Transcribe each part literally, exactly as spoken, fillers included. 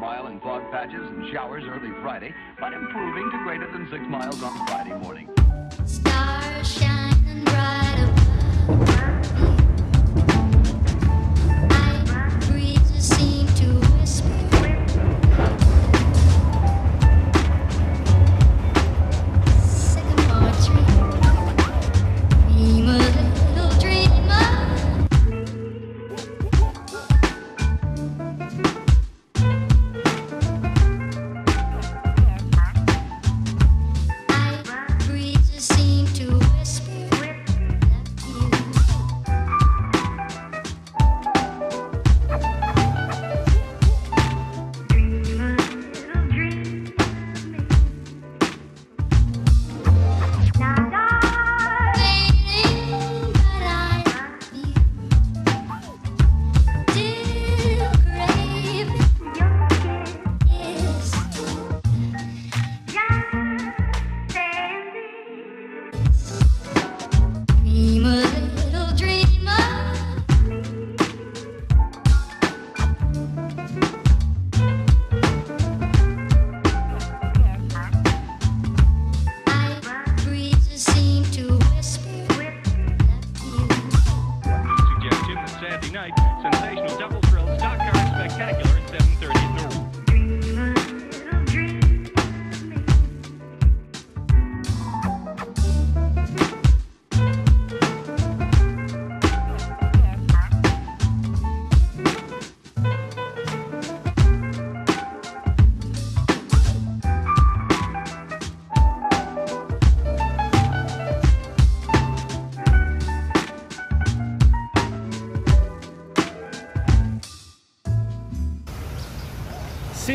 mile in fog patches and showers early Friday, but improving to greater than six miles on Friday morning. Stars shining bright above.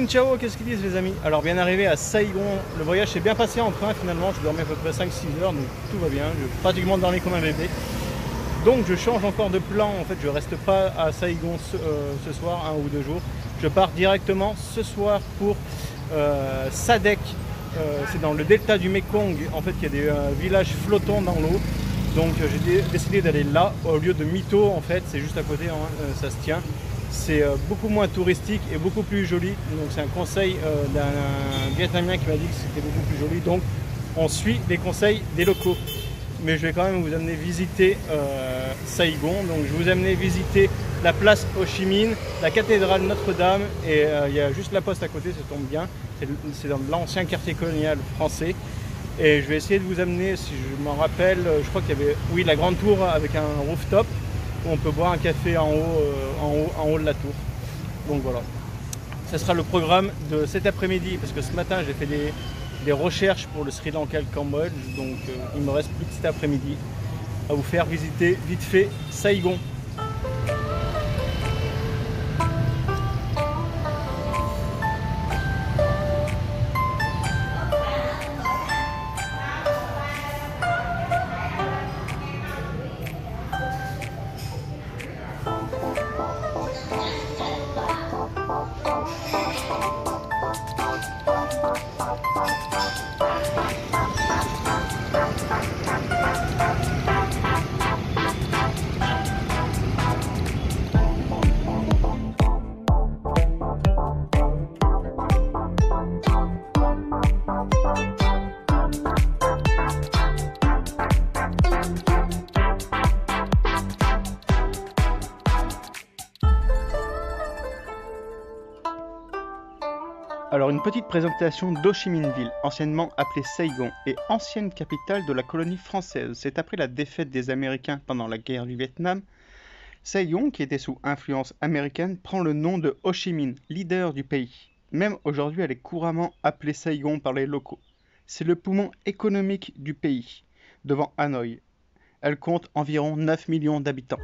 Ciao, qu'est-ce qu'ils disent les amis? Alors bien arrivé à Saïgon, le voyage s'est bien passé en train finalement, je dormais à peu près cinq six heures, donc tout va bien, je pratiquement dormi comme un bébé. Donc je change encore de plan, en fait je reste pas à Saïgon ce, euh, ce soir, un ou deux jours. Je pars directement ce soir pour euh, Sadek, euh, c'est dans le delta du Mekong, en fait il y a des euh, villages flottants dans l'eau. Donc euh, j'ai décidé d'aller là, au lieu de Mito en fait, c'est juste à côté, hein, euh, ça se tient. C'est beaucoup moins touristique et beaucoup plus joli. Donc c'est un conseil euh, d'un Vietnamien qui m'a dit que c'était beaucoup plus joli. Donc on suit les conseils des locaux. Mais je vais quand même vous amener visiter euh, Saïgon. Donc je vais vous amener visiter la place Hô-Chi-Minh, la cathédrale Notre-Dame. Et euh, il y a juste la poste à côté, ça tombe bien. C'est dans l'ancien quartier colonial français. Et je vais essayer de vous amener, si je m'en rappelle, je crois qu'il y avait oui, la grande tour avec un rooftop. On peut boire un café en haut, euh, en haut, en haut de la tour. Donc voilà, ça sera le programme de cet après-midi, parce que ce matin j'ai fait des, des recherches pour le Sri Lanka et le Cambodge, donc euh, il me reste plus de cet après-midi à vous faire visiter vite fait Saïgon. Alors une petite présentation d'Hô-Chi-Minh-Ville, anciennement appelée Saïgon et ancienne capitale de la colonie française. C'est après la défaite des Américains pendant la guerre du Vietnam, Saïgon, qui était sous influence américaine, prend le nom de Hô-Chi-Minh, leader du pays. Même aujourd'hui, elle est couramment appelée Saïgon par les locaux. C'est le poumon économique du pays, devant Hanoï. Elle compte environ neuf millions d'habitants.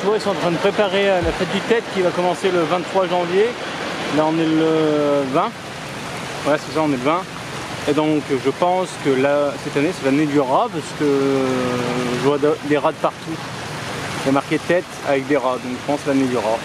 tu vois, ils sont en train de préparer la fête du Tête qui va commencer le vingt-trois janvier. Là, on est le vingt. Voilà, c'est ça, on est le vingt. Et donc, je pense que là, cette année, c'est l'année du rat parce que je vois des rats de partout. C'est marqué Tête avec des rats, donc je pense l'année du rat.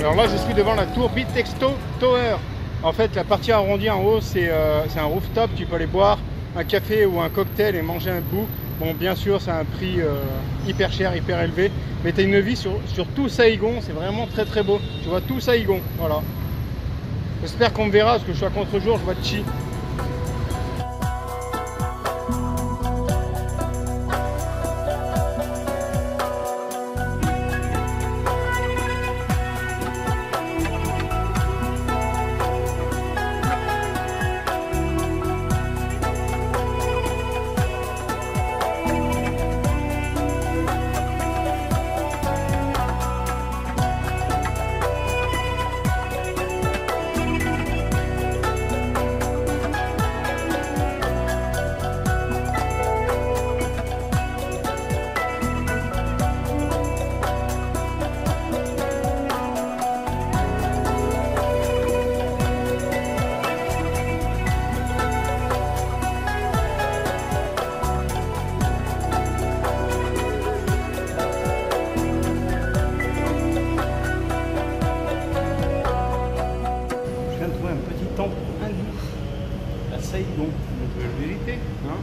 Alors là, je suis devant la tour Bitexco Tower. En fait, la partie arrondie en haut, c'est euh, un rooftop. Tu peux aller boire un café ou un cocktail et manger un bout. Bon, bien sûr, c'est un prix euh, hyper cher, hyper élevé. Mais tu as une vie sur, sur tout Saïgon. C'est vraiment très, très beau. Tu vois tout Saïgon. Voilà. J'espère qu'on me verra parce que je suis à contre-jour. Je vois Chi. Un petit temple hindou à Saïgon, une nouvelle vérité, hein.